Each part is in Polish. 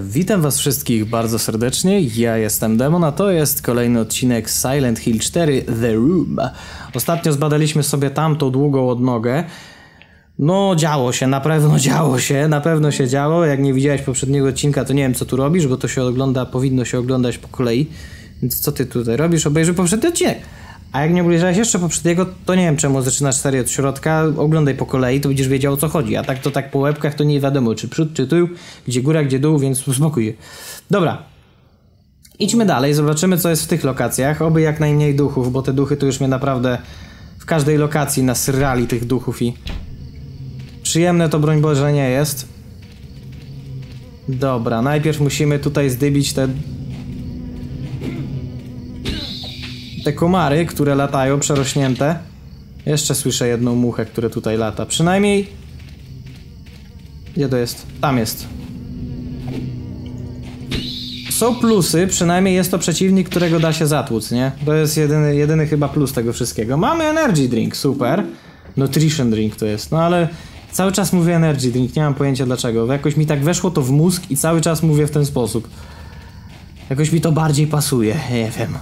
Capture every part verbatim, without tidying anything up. Witam was wszystkich bardzo serdecznie, ja jestem Demon, a to jest kolejny odcinek Silent Hill cztery The Room. Ostatnio zbadaliśmy sobie tamtą długą odnogę. No działo się, na pewno działo się, na pewno się działo. Jak nie widziałeś poprzedniego odcinka, to nie wiem co tu robisz, bo to się ogląda, powinno się oglądać po kolei. Więc co ty tutaj robisz? Obejrzyj poprzedni odcinek. A jak nie obejrzałeś jeszcze poprzedniego, to nie wiem czemu zaczynasz serię od środka, oglądaj po kolei, to będziesz wiedział o co chodzi, a tak to tak po łebkach to nie wiadomo czy przód, czy tył, gdzie góra, gdzie dół, więc uspokój się. Dobra, idźmy dalej, zobaczymy co jest w tych lokacjach, oby jak najmniej duchów, bo te duchy to już mnie naprawdę w każdej lokacji nasrali tych duchów i przyjemne to broń Boże nie jest. Dobra, najpierw musimy tutaj zdybić te... Te komary, które latają, przerośnięte. Jeszcze słyszę jedną muchę, która tutaj lata. Przynajmniej... Gdzie to jest? Tam jest. Są plusy, przynajmniej jest to przeciwnik, którego da się zatłuc, nie? To jest jedyny, jedyny chyba plus tego wszystkiego. Mamy energy drink, super. Nutrition drink to jest, no ale... Cały czas mówię energy drink, nie mam pojęcia dlaczego. Jakoś mi tak weszło to w mózg i cały czas mówię w ten sposób. Jakoś mi to bardziej pasuje, nie wiem.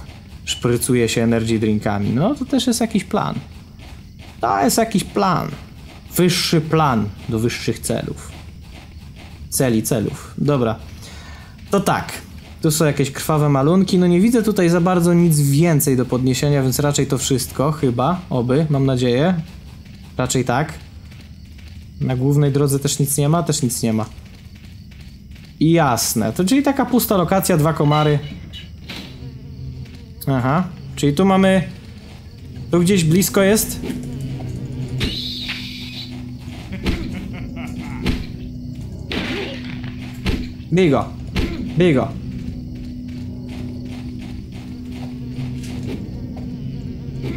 Szprycuje się energy drinkami. No to też jest jakiś plan. To jest jakiś plan. Wyższy plan do wyższych celów. Celi, celów. Dobra. To tak. Tu są jakieś krwawe malunki. No nie widzę tutaj za bardzo nic więcej do podniesienia, więc raczej to wszystko chyba. Oby, mam nadzieję. Raczej tak. Na głównej drodze też nic nie ma, też nic nie ma. I jasne. To czyli taka pusta lokacja, dwa komary. Aha, czyli tu mamy... Tu gdzieś blisko jest? Bigo! Bigo!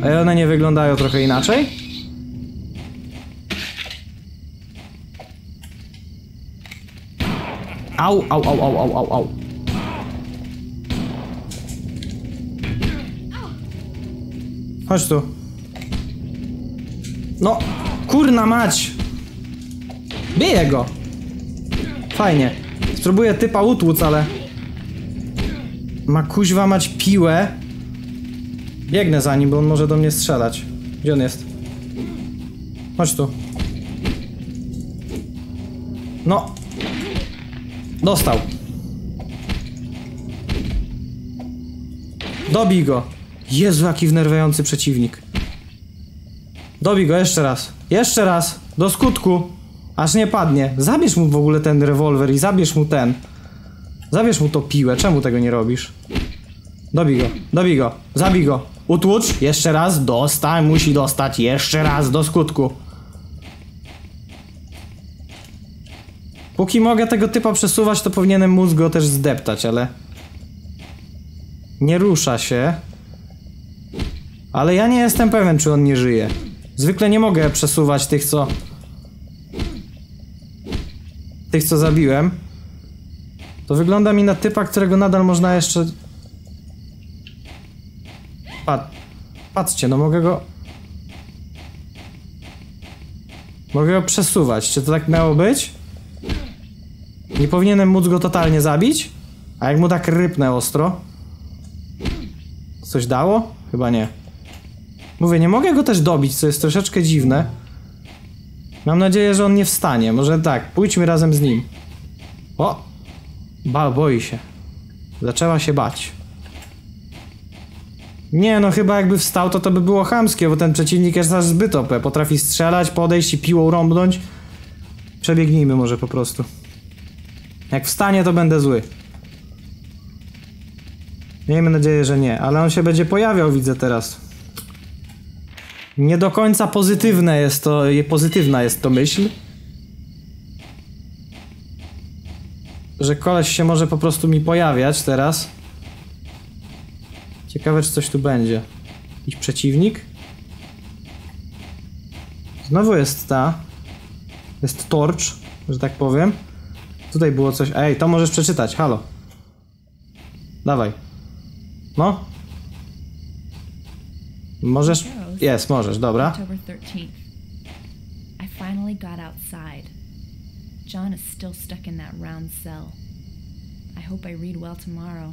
A one nie wyglądają trochę inaczej? Au, au, au, au, au, au, au. Chodź tu. No, kurna mać! Biję go! Fajnie. Spróbuję typa utłuc, ale... Ma kuźwa mać piłę. Biegnę za nim, bo on może do mnie strzelać. Gdzie on jest? Chodź tu. No. Dostał. Dobij go. Jezu, jaki wnerwiający przeciwnik. Dobij go jeszcze raz. Jeszcze raz. Do skutku. Aż nie padnie. Zabierz mu w ogóle ten rewolwer i zabierz mu ten. Zabierz mu to piłę. Czemu tego nie robisz? Dobij go. Dobij go. Zabij go. Utłucz. Jeszcze raz. Dostał. Musi dostać. Jeszcze raz. Do skutku. Póki mogę tego typa przesuwać, to powinienem móc go też zdeptać, ale... Nie rusza się. Ale ja nie jestem pewien, czy on nie żyje. Zwykle nie mogę przesuwać tych, co... Tych, co zabiłem. To wygląda mi na typa, którego nadal można jeszcze... Pat... Patrzcie, no mogę go... Mogę go przesuwać. Czy to tak miało być? Nie powinienem móc go totalnie zabić? A jak mu tak rypnę ostro? Coś dało? Chyba nie. Mówię, nie mogę go też dobić, co jest troszeczkę dziwne. Mam nadzieję, że on nie wstanie. Może tak, pójdźmy razem z nim. O! Ba, boi się. Zaczęła się bać. Nie, no chyba jakby wstał, to to by było chamskie, bo ten przeciwnik jest aż zbyt O P. Potrafi strzelać, podejść i piłą rąbnąć. Przebiegnijmy może po prostu. Jak wstanie, to będę zły. Miejmy nadzieję, że nie. Ale on się będzie pojawiał, widzę teraz. Nie do końca pozytywne jest to, pozytywna jest to myśl. Że koleś się może po prostu mi pojawiać teraz. Ciekawe, czy coś tu będzie. Jakiś przeciwnik? Znowu jest ta. Jest torcz, że tak powiem. Tutaj było coś... Ej, to możesz przeczytać, halo. Dawaj. No. Możesz... Jest, możesz, dobra. I finally got outside. John is still stuck in that round cell. I hope I read well tomorrow.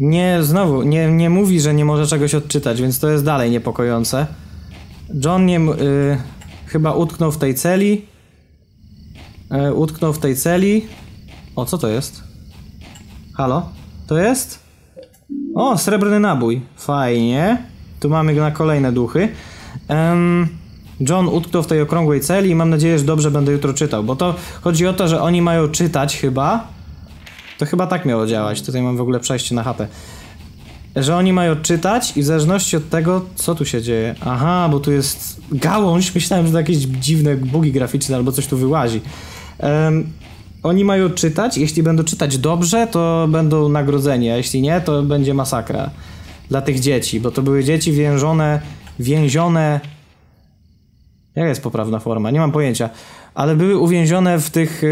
Nie, znowu, nie, nie mówi, że nie może czegoś odczytać, więc to jest dalej niepokojące. John nie, y, chyba utknął w tej celi. Y, utknął w tej celi. O, co to jest? Halo? To jest? O, srebrny nabój. Fajnie. Tu mamy na kolejne duchy. Um, John utknął w tej okrągłej celi i mam nadzieję, że dobrze będę jutro czytał, bo to chodzi o to, że oni mają czytać chyba. To chyba tak miało działać. Tutaj mam w ogóle przejście na chatę. Że oni mają czytać i w zależności od tego, co tu się dzieje. Aha, bo tu jest gałąź. Myślałem, że to jakieś dziwne bugi graficzne albo coś tu wyłazi. Um, oni mają czytać. Jeśli będą czytać dobrze, to będą nagrodzeni, a jeśli nie, to będzie masakra dla tych dzieci, bo to były dzieci więzione, więzione... Jaka jest poprawna forma? Nie mam pojęcia. Ale były uwięzione w tych...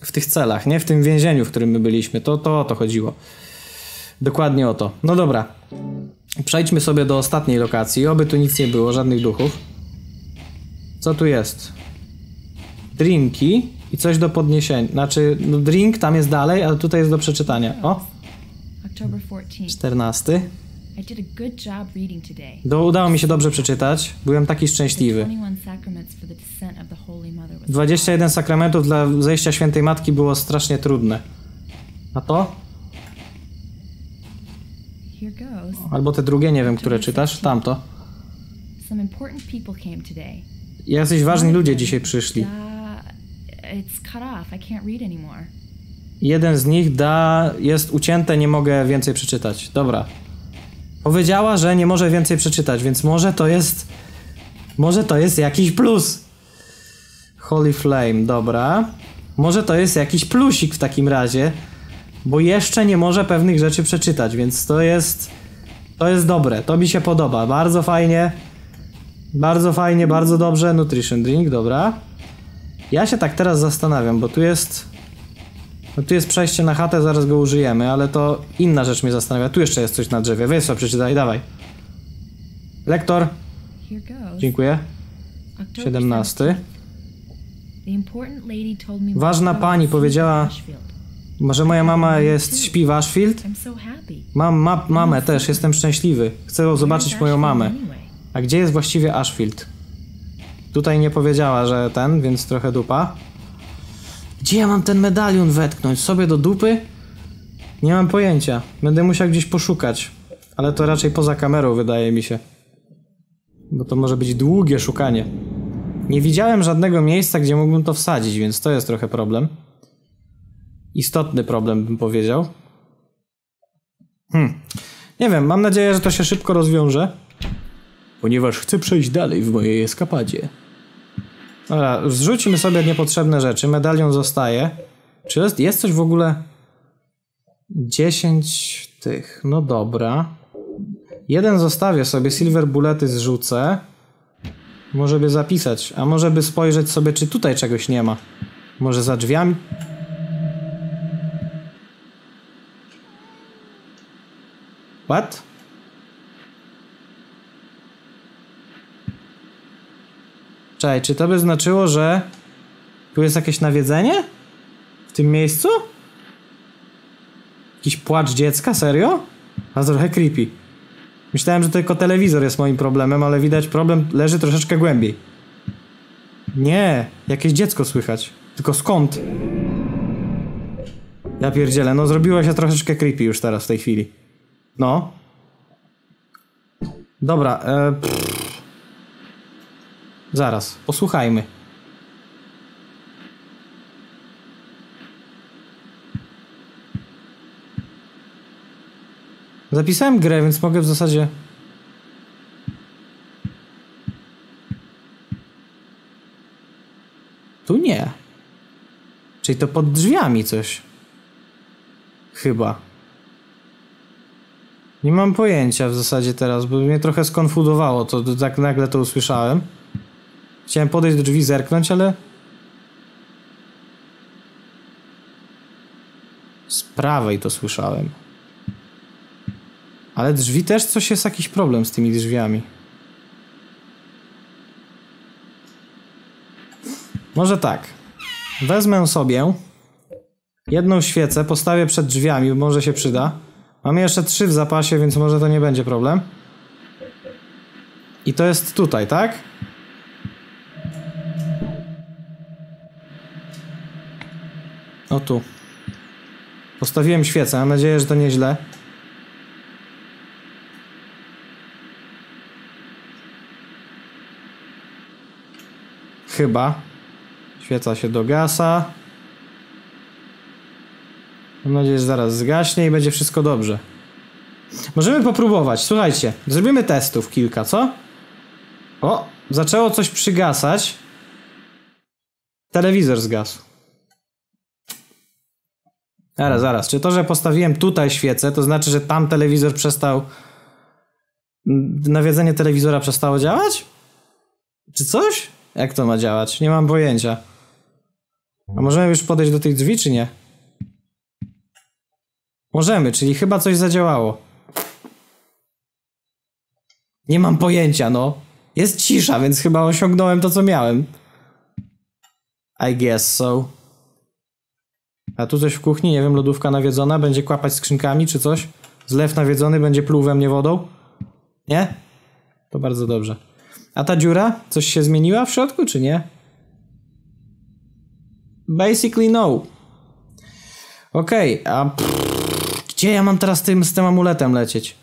w tych celach, nie? W tym więzieniu, w którym my byliśmy. To, to o to chodziło. Dokładnie o to. No dobra. Przejdźmy sobie do ostatniej lokacji. Oby tu nic nie było, żadnych duchów. Co tu jest? Drinki i coś do podniesienia. Znaczy, no drink tam jest dalej, ale tutaj jest do przeczytania. O! czternasty. Do, udało mi się dobrze przeczytać. Byłem taki szczęśliwy. dwadzieścia jeden sakramentów dla zejścia Świętej Matki było strasznie trudne. A to? Albo te drugie, nie wiem, które czytasz. Tamto. Jacyś ważni ludzie dzisiaj przyszli. Jeden z nich da... jest ucięte, nie mogę więcej przeczytać. Dobra. Powiedziała, że nie może więcej przeczytać, więc może to jest... Może to jest jakiś plus. Holy Flame, dobra. Może to jest jakiś plusik w takim razie, bo jeszcze nie może pewnych rzeczy przeczytać, więc to jest... To jest dobre, to mi się podoba. Bardzo fajnie. Bardzo fajnie, bardzo dobrze. Nutrition Drink, dobra. Ja się tak teraz zastanawiam, bo tu jest... No tu jest przejście na chatę, zaraz go użyjemy, ale to inna rzecz mnie zastanawia. Tu jeszcze jest coś na drzewie. Weź sobie przeczytaj, dawaj. Lektor. Dziękuję. siedemnasty. Ważna pani powiedziała, że moja mama jest, śpi w Ashfield. Mam ma, mamę też, jestem szczęśliwy. Chcę zobaczyć moją mamę. A gdzie jest właściwie Ashfield? Tutaj nie powiedziała, że ten, więc trochę dupa. Gdzie ja mam ten medalion wetknąć? Sobie do dupy? Nie mam pojęcia. Będę musiał gdzieś poszukać. Ale to raczej poza kamerą, wydaje mi się. Bo to może być długie szukanie. Nie widziałem żadnego miejsca, gdzie mógłbym to wsadzić, więc to jest trochę problem. Istotny problem, bym powiedział. Hmm. Nie wiem, mam nadzieję, że to się szybko rozwiąże. Ponieważ chcę przejść dalej w mojej eskapadzie. Dobra, zrzućmy sobie niepotrzebne rzeczy. Medalion zostaje. Czy jest, jest coś w ogóle? dziesięć tych. No dobra. Jeden zostawię sobie. Silver bullety zrzucę. Może by zapisać. A może by spojrzeć sobie, czy tutaj czegoś nie ma. Może za drzwiami? What? Czekaj, czy to by znaczyło, że tu jest jakieś nawiedzenie? W tym miejscu? Jakiś płacz dziecka? Serio? A trochę creepy. Myślałem, że tylko telewizor jest moim problemem, ale widać, problem leży troszeczkę głębiej. Nie, jakieś dziecko słychać. Tylko skąd? Ja pierdzielę, no zrobiło się troszeczkę creepy już teraz w tej chwili. No. Dobra, e, zaraz, posłuchajmy. Zapisałem grę, więc mogę w zasadzie... Tu nie. Czyli to pod drzwiami coś. Chyba. Nie mam pojęcia w zasadzie teraz, bo mnie trochę skonfudowało to, tak nagle to usłyszałem. Chciałem podejść do drzwi, zerknąć, ale... Z prawej to słyszałem. Ale drzwi też coś jest, jakiś problem z tymi drzwiami. Może tak. Wezmę sobie Jedną świecę postawię przed drzwiami, może się przyda. Mamy jeszcze trzy w zapasie, więc może to nie będzie problem. I to jest tutaj, tak? O tu. Postawiłem świecę, mam nadzieję, że to nieźle. Chyba. Świeca się dogasa. Mam nadzieję, że zaraz zgaśnie i będzie wszystko dobrze. Możemy popróbować. Słuchajcie, zrobimy testów kilka, co? O, zaczęło coś przygasać. Telewizor zgasł. Zaraz, zaraz. Czy to, że postawiłem tutaj świecę, to znaczy, że tam telewizor przestał... Nawiedzenie telewizora przestało działać? Czy coś? Jak to ma działać? Nie mam pojęcia. A możemy już podejść do tych drzwi, czy nie? Możemy, czyli chyba coś zadziałało. Nie mam pojęcia, no. Jest cisza, więc chyba osiągnąłem to, co miałem. I guess so. A tu coś w kuchni, nie wiem, lodówka nawiedzona, będzie kłapać skrzynkami czy coś. Zlew nawiedzony będzie pluł we mnie wodą. Nie? To bardzo dobrze. A ta dziura? Coś się zmieniła w środku, czy nie? Basically no. Okej, okay, a... Pff, gdzie ja mam teraz tym, z tym amuletem lecieć?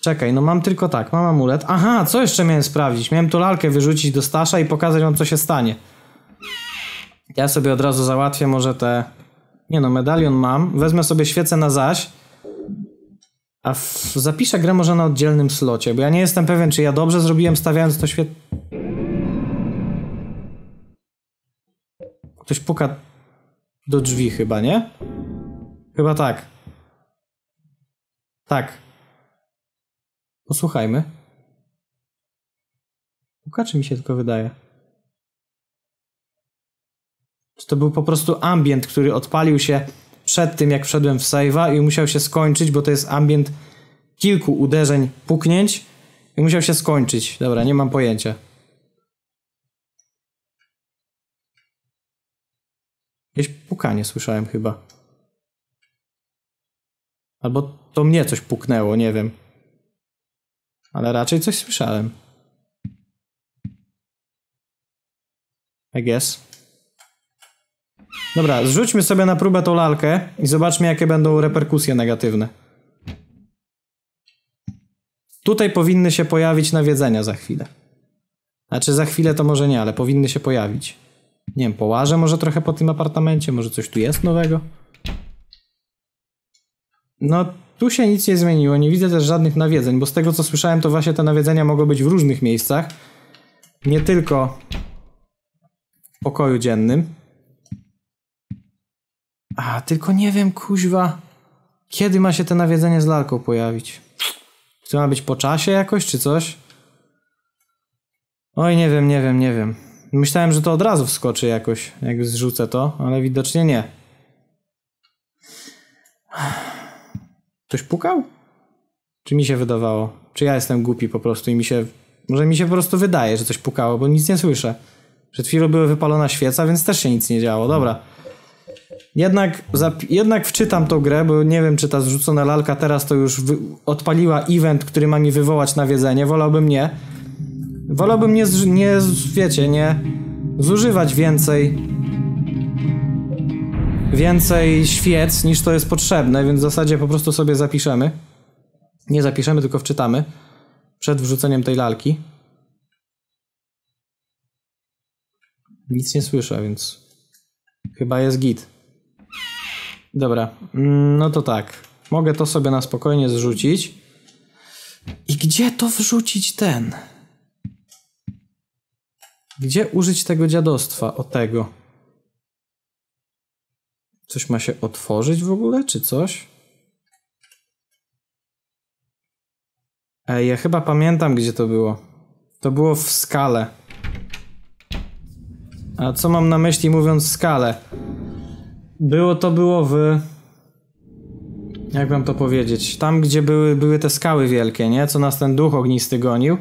Czekaj, no mam tylko tak, mam amulet. Aha, co jeszcze miałem sprawdzić? Miałem tu lalkę wyrzucić do Stasza i pokazać wam, co się stanie. Ja sobie od razu załatwię może te... Nie no, medalion mam. Wezmę sobie świecę na zaś. A zapiszę grę może na oddzielnym slocie, bo ja nie jestem pewien, czy ja dobrze zrobiłem, stawiając to świetnie. Ktoś puka do drzwi chyba, nie? Chyba tak. Tak. Posłuchajmy. Puka, czy mi się tylko wydaje? Czy to był po prostu ambient, który odpalił się... przed tym, jak wszedłem w save'a i musiał się skończyć, bo to jest ambient kilku uderzeń, puknięć i musiał się skończyć. Dobra, nie mam pojęcia. Jakieś pukanie słyszałem chyba. Albo to mnie coś puknęło, nie wiem. Ale raczej coś słyszałem. I guess. Dobra, zrzućmy sobie na próbę tą lalkę i zobaczmy, jakie będą reperkusje negatywne. Tutaj powinny się pojawić nawiedzenia za chwilę. Znaczy za chwilę to może nie, ale powinny się pojawić. Nie wiem, połażę może trochę po tym apartamencie, może coś tu jest nowego? No, tu się nic nie zmieniło, nie widzę też żadnych nawiedzeń, bo z tego, co słyszałem, to właśnie te nawiedzenia mogą być w różnych miejscach. Nie tylko w pokoju dziennym. A, tylko nie wiem, kuźwa, kiedy ma się to nawiedzenie z lalką pojawić? Czy to ma być po czasie jakoś, czy coś? Oj, nie wiem, nie wiem, nie wiem. Myślałem, że to od razu wskoczy jakoś, jak zrzucę to, ale widocznie nie. Ktoś pukał? Czy mi się wydawało? Czy ja jestem głupi po prostu i mi się... Może mi się po prostu wydaje, że coś pukało, bo nic nie słyszę. Przed chwilą była wypalona świeca, więc też się nic nie działo, dobra. Jednak, jednak wczytam tą grę, bo nie wiem, czy ta zrzucona lalka teraz to już odpaliła event, który ma mi wywołać nawiedzenie. Wolałbym nie. Wolałbym nie, nie, wiecie, nie zużywać więcej więcej świec, niż to jest potrzebne, więc w zasadzie po prostu sobie zapiszemy. Nie zapiszemy, tylko wczytamy. Przed wrzuceniem tej lalki. Nic nie słyszę, więc chyba jest git. Dobra, no to tak. Mogę to sobie na spokojnie zrzucić. I gdzie to wrzucić ten? Gdzie użyć tego dziadostwa? O tego. Coś ma się otworzyć w ogóle, czy coś? Ej, ja chyba pamiętam, gdzie to było. To było w skale. A co mam na myśli, mówiąc skalę? Było to było w... Jak wam to powiedzieć? Tam, gdzie były, były te skały wielkie, nie? Co nas ten duch ognisty gonił.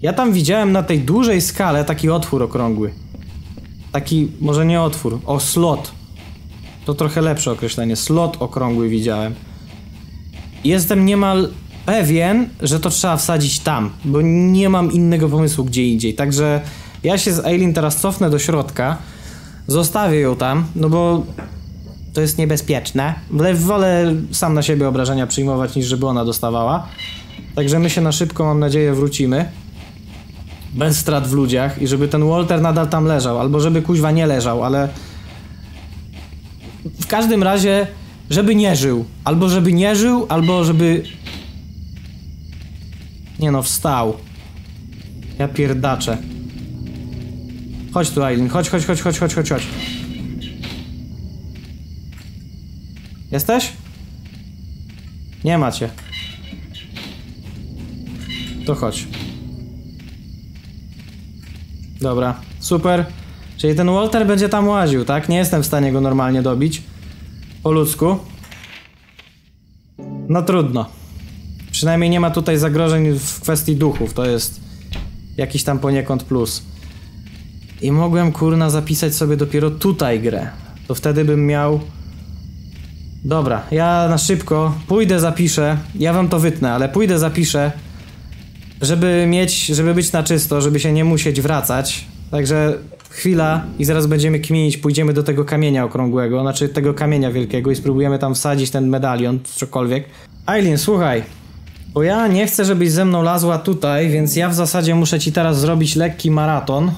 Ja tam widziałem na tej dużej skale taki otwór okrągły. Taki, może nie otwór, o slot. To trochę lepsze określenie. Slot okrągły widziałem. Jestem niemal pewien, że to trzeba wsadzić tam, bo nie mam innego pomysłu gdzie indziej. Także ja się z Eileen teraz cofnę do środka. Zostawię ją tam, no bo to jest niebezpieczne. Wolę sam na siebie obrażenia przyjmować, niż żeby ona dostawała. Także my się na szybko, mam nadzieję, wrócimy. Bez strat w ludziach i żeby ten Walter nadal tam leżał, albo żeby kuźwa nie leżał, ale... W każdym razie, żeby nie żył. Albo żeby nie żył, albo żeby... Nie no, wstał. Ja pierdaczę. Chodź tu, Eileen, chodź, chodź, chodź, chodź, chodź, chodź, chodź. Jesteś? Nie ma cię. To chodź. Dobra, super. Czyli ten Walter będzie tam łaził, tak? Nie jestem w stanie go normalnie dobić. Po ludzku. No trudno. Przynajmniej nie ma tutaj zagrożeń w kwestii duchów. To jest jakiś tam poniekąd plus. I mogłem, kurna, zapisać sobie dopiero tutaj grę. To wtedy bym miał... Dobra, ja na szybko pójdę, zapiszę. Ja wam to wytnę, ale pójdę, zapiszę. Żeby mieć, żeby być na czysto, żeby się nie musieć wracać. Także chwila i zaraz będziemy kminić, pójdziemy do tego kamienia okrągłego, znaczy tego kamienia wielkiego i spróbujemy tam wsadzić ten medalion, cokolwiek. Eileen, słuchaj, bo ja nie chcę, żebyś ze mną lazła tutaj, więc ja w zasadzie muszę ci teraz zrobić lekki maraton.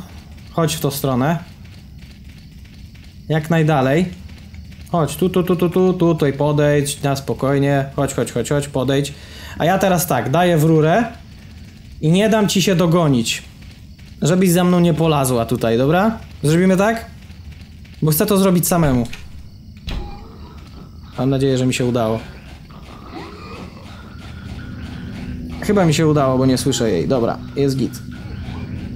Chodź w tą stronę. Jak najdalej. Chodź, tu, tu, tu, tu, tu, tutaj podejdź, na spokojnie, chodź, chodź, chodź, chodź, podejdź. A ja teraz tak, daję w rurę. I nie dam ci się dogonić, żebyś za mną nie polazła tutaj, dobra? Zrobimy tak? Bo chcę to zrobić samemu. Mam nadzieję, że mi się udało. Chyba mi się udało, bo nie słyszę jej. Dobra, jest git.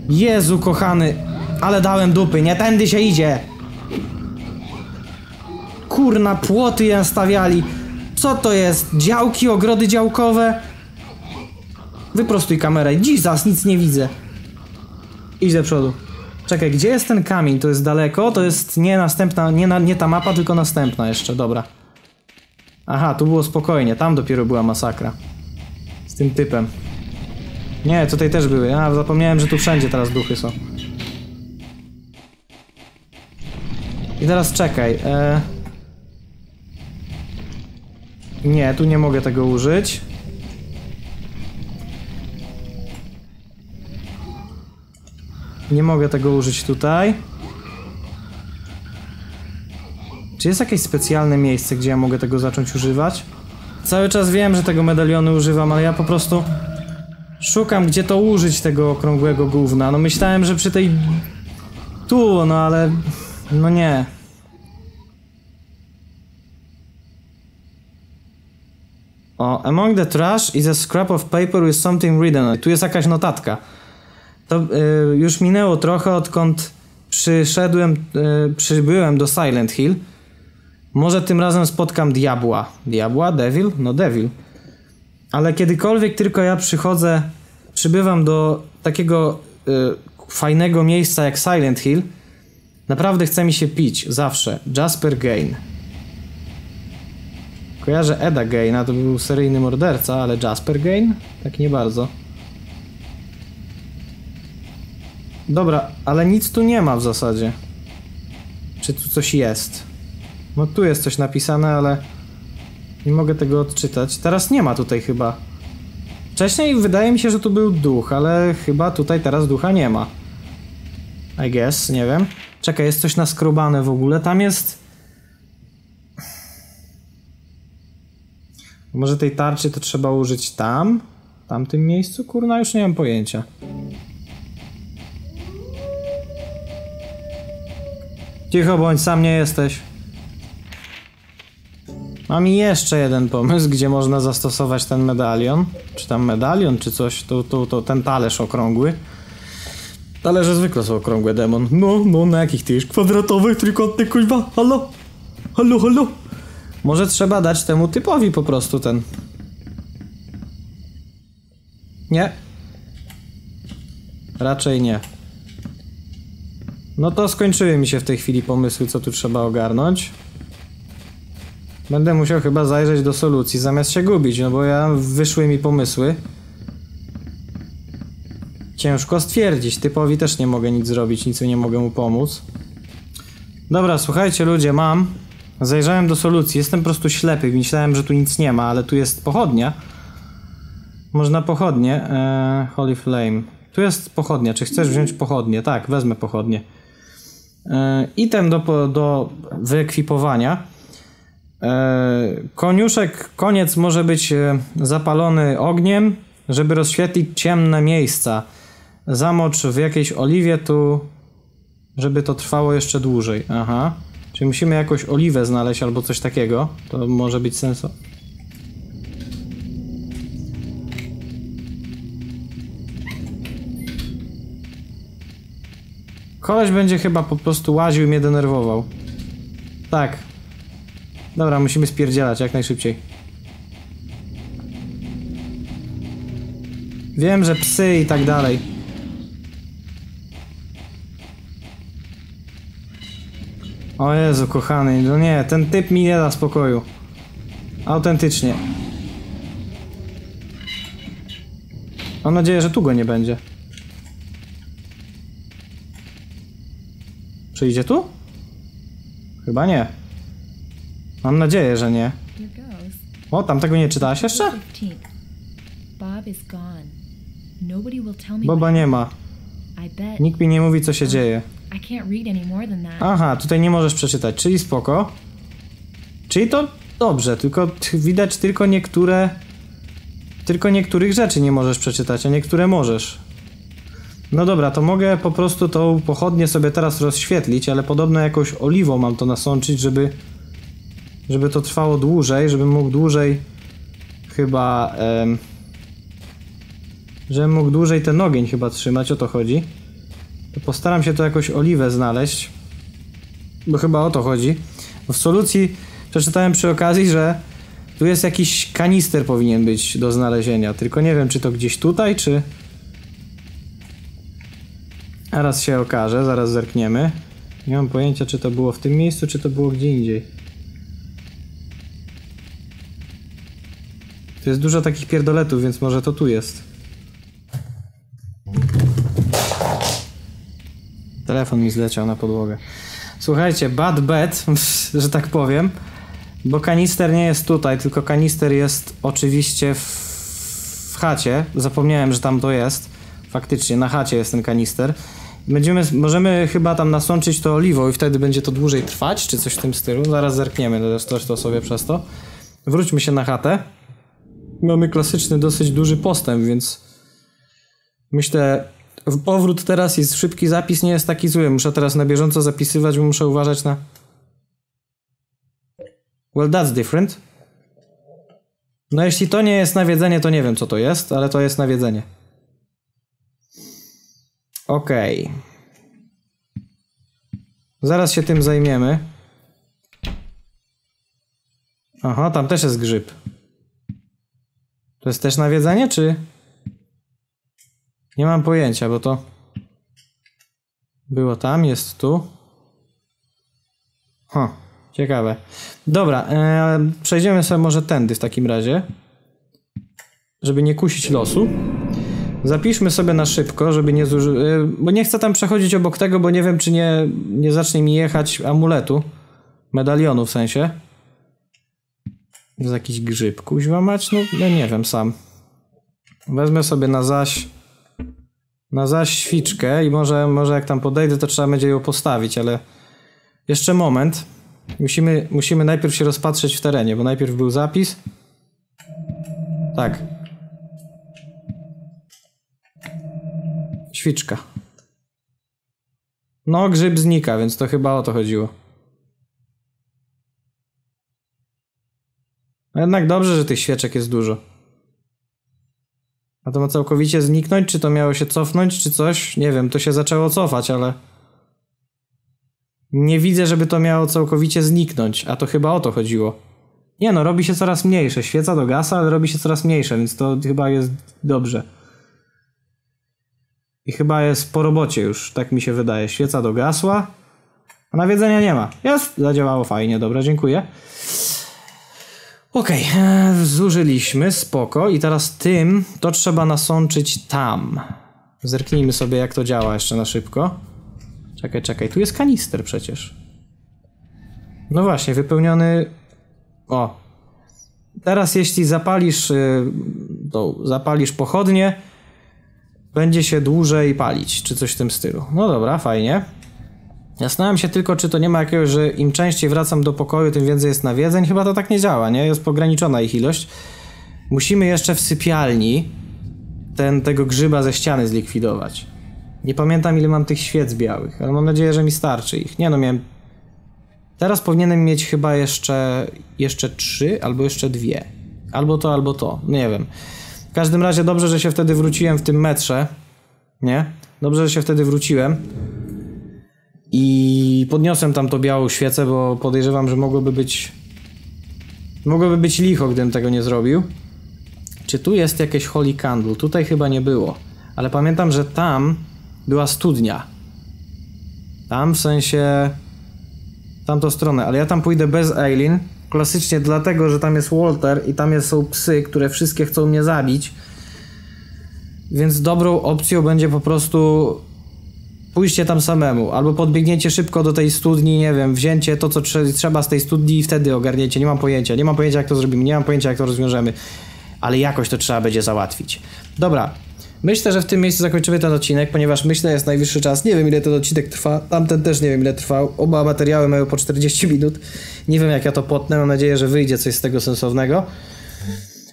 Jezu kochany, ale dałem dupy, nie tędy się idzie! Kurna, płoty ją stawiali. Co to jest? Działki, ogrody działkowe? Wyprostuj kamerę. Jesus, nic nie widzę. Idź do przodu. Czekaj, gdzie jest ten kamień? To jest daleko? To jest nie następna, nie, na, nie ta mapa, tylko następna jeszcze. Dobra. Aha, tu było spokojnie. Tam dopiero była masakra. Z tym typem. Nie, tutaj też były. Ja zapomniałem, że tu wszędzie teraz duchy są. I teraz czekaj. E... Nie, tu nie mogę tego użyć. Nie mogę tego użyć tutaj. Czy jest jakieś specjalne miejsce, gdzie ja mogę tego zacząć używać? Cały czas wiem, że tego medalionu używam, ale ja po prostu szukam, gdzie to użyć, tego okrągłego gówna. No myślałem, że przy tej... Tu, no ale... No nie. O, among the trash is a scrap of paper with something written. Tu jest jakaś notatka. To y, już minęło trochę, odkąd przyszedłem, y, przybyłem do Silent Hill. Może tym razem spotkam diabła. Diabła? Devil? No devil. Ale kiedykolwiek tylko ja przychodzę, przybywam do takiego y, fajnego miejsca jak Silent Hill, naprawdę chce mi się pić, zawsze. Jasper Gain. Kojarzę Eda Geina, to był seryjny morderca, ale Jasper Gain? Tak nie bardzo. Dobra, ale nic tu nie ma w zasadzie. Czy tu coś jest? No tu jest coś napisane, ale nie mogę tego odczytać. Teraz nie ma tutaj chyba. Wcześniej wydaje mi się, że tu był duch, ale chyba tutaj teraz ducha nie ma. I guess, nie wiem. Czekaj, jest coś naskrobane w ogóle. Tam jest... Może tej tarczy to trzeba użyć tam? W tamtym miejscu? Kurna, już nie mam pojęcia. Cicho bądź, sam nie jesteś. Mam jeszcze jeden pomysł, gdzie można zastosować ten medalion. Czy tam medalion, czy coś. To, to, to ten talerz okrągły. Talerze zwykle są okrągłe, demon. No, no, na jakich ty już kwadratowych, trójkątnych, kuźwa? Halo? Halo, halo? Może trzeba dać temu typowi po prostu ten... Nie. Raczej nie. No to skończyły mi się w tej chwili pomysły, co tu trzeba ogarnąć. Będę musiał chyba zajrzeć do solucji, zamiast się gubić, no bo ja wyszły mi pomysły. Ciężko stwierdzić, typowi też nie mogę nic zrobić, nic nie mogę mu pomóc. Dobra, słuchajcie ludzie, mam. Zajrzałem do solucji, jestem po prostu ślepy, myślałem, że tu nic nie ma, ale tu jest pochodnia. Można pochodnie, eee, Holy Flame. Tu jest pochodnia, czy chcesz wziąć pochodnie? Tak, wezmę pochodnie. Eee, item do, do wyekwipowania. Eee, koniuszek, koniec może być zapalony ogniem, żeby rozświetlić ciemne miejsca. Zamocz w jakiejś oliwie tu, żeby to trwało jeszcze dłużej. Aha. Czyli musimy jakąś oliwę znaleźć albo coś takiego. To może być sensowne. Koleś będzie chyba po prostu łaził i mnie denerwował. Tak. Dobra, musimy spierdzielać jak najszybciej. Wiem, że psy i tak dalej. O Jezu, kochany, no nie, ten typ mi nie da spokoju. Autentycznie. Mam nadzieję, że tu go nie będzie. Przyjdzie tu? Chyba nie. Mam nadzieję, że nie. O, tam tego nie czytałaś jeszcze? Boba nie ma. Nikt mi nie mówi, co się dzieje. Aha, tutaj nie możesz przeczytać, czyli spoko. Czyli to dobrze, tylko widać tylko niektóre... Tylko niektórych rzeczy nie możesz przeczytać, a niektóre możesz. No dobra, to mogę po prostu tą pochodnię sobie teraz rozświetlić, ale podobno jakąś oliwą mam to nasączyć, żeby... Żeby to trwało dłużej, żebym mógł dłużej... Chyba... Em, żebym mógł dłużej ten ogień chyba trzymać, o to chodzi. To postaram się to jakoś oliwę znaleźć, bo chyba o to chodzi. W solucji przeczytałem przy okazji, że tu jest jakiś kanister powinien być do znalezienia, tylko nie wiem, czy to gdzieś tutaj, czy... A raz się okaże, zaraz zerkniemy. Nie mam pojęcia, czy to było w tym miejscu, czy to było gdzie indziej. Tu jest dużo takich pierdoletów, więc może to tu jest. Telefon mi zleciał na podłogę. Słuchajcie, bad bet, że tak powiem, bo kanister nie jest tutaj, tylko kanister jest oczywiście w, w chacie. Zapomniałem, że tam to jest. Faktycznie, na chacie jest ten kanister. Będziemy, możemy chyba tam nasączyć to oliwą i wtedy będzie to dłużej trwać, czy coś w tym stylu. Zaraz zerkniemy też to sobie przez to. Wróćmy się na chatę. Mamy klasyczny, dosyć duży postęp, więc myślę... Powrót teraz i szybki zapis nie jest taki zły. Muszę teraz na bieżąco zapisywać, bo muszę uważać na... Well, that's different. No jeśli to nie jest nawiedzenie, to nie wiem co to jest, ale to jest nawiedzenie. Okej. Okay. Zaraz się tym zajmiemy. Aha, tam też jest grzyb. To jest też nawiedzenie, czy... Nie mam pojęcia, bo to było tam, jest tu. Ha, ciekawe. Dobra, e, przejdziemy sobie może tędy w takim razie, żeby nie kusić losu. Zapiszmy sobie na szybko, żeby nie zużyć, e, bo nie chcę tam przechodzić obok tego, bo nie wiem, czy nie, nie zacznie mi jechać amuletu, medalionu w sensie. Z jakiś grzyb, kuźwa mać, no ja nie wiem sam. Wezmę sobie na zaś Na zaś świczkę i może, może jak tam podejdę, to trzeba będzie ją postawić, ale jeszcze moment. Musimy, musimy najpierw się rozpatrzeć w terenie, bo najpierw był zapis. Tak. Świczka. No, grzyb znika, więc to chyba o to chodziło. Jednak dobrze, że tych świeczek jest dużo. A to ma całkowicie zniknąć, czy to miało się cofnąć, czy coś? Nie wiem, to się zaczęło cofać, ale... Nie widzę, żeby to miało całkowicie zniknąć, a to chyba o to chodziło. Nie no, robi się coraz mniejsze, świeca do gasa, ale robi się coraz mniejsze, więc to chyba jest dobrze. I chyba jest po robocie już, tak mi się wydaje. Świeca dogasła, a nawiedzenia nie ma. Jest, zadziałało fajnie, dobra, dziękuję. Okej, okay, zużyliśmy, spoko. I teraz tym to trzeba nasączyć tam. Zerknijmy sobie, jak to działa jeszcze na szybko. Czekaj, czekaj, tu jest kanister przecież. No właśnie, wypełniony... O. Teraz jeśli zapalisz... To zapalisz pochodnie, będzie się dłużej palić, czy coś w tym stylu. No dobra, fajnie. Zastanawiam się tylko, czy to nie ma jakiegoś, że im częściej wracam do pokoju, tym więcej jest nawiedzeń. Chyba to tak nie działa, nie? Jest ograniczona ich ilość. Musimy jeszcze w sypialni ten, tego grzyba ze ściany zlikwidować. Nie pamiętam, ile mam tych świec białych, ale mam nadzieję, że mi starczy ich. Nie no, miałem... Teraz powinienem mieć chyba jeszcze... jeszcze trzy, albo jeszcze dwie. Albo to, albo to. Nie wiem. W każdym razie dobrze, że się wtedy wróciłem w tym metrze. Nie? Dobrze, że się wtedy wróciłem. I podniosłem tam to białą świecę, bo podejrzewam, że mogłoby być... Mogłoby być licho, gdybym tego nie zrobił. Czy tu jest jakieś holy candle? Tutaj chyba nie było. Ale pamiętam, że tam była studnia. Tam w sensie... Tamtą stronę, ale ja tam pójdę bez Eileen. Klasycznie dlatego, że tam jest Walter i tam są psy, które wszystkie chcą mnie zabić. Więc dobrą opcją będzie po prostu... Pójście tam samemu, albo podbiegniecie szybko do tej studni, nie wiem, wzięcie to, co trze trzeba z tej studni i wtedy ogarniecie. Nie mam pojęcia, nie mam pojęcia, jak to zrobimy, nie mam pojęcia, jak to rozwiążemy, ale jakoś to trzeba będzie załatwić. Dobra, myślę, że w tym miejscu zakończymy ten odcinek, ponieważ myślę, jest najwyższy czas. Nie wiem, ile ten odcinek trwa, tamten też nie wiem, ile trwał. Oba materiały mają po czterdzieści minut. Nie wiem, jak ja to potnę, mam nadzieję, że wyjdzie coś z tego sensownego.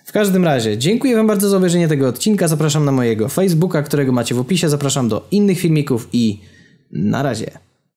W każdym razie, dziękuję wam bardzo za obejrzenie tego odcinka, zapraszam na mojego Facebooka, którego macie w opisie, zapraszam do innych filmików i na razie.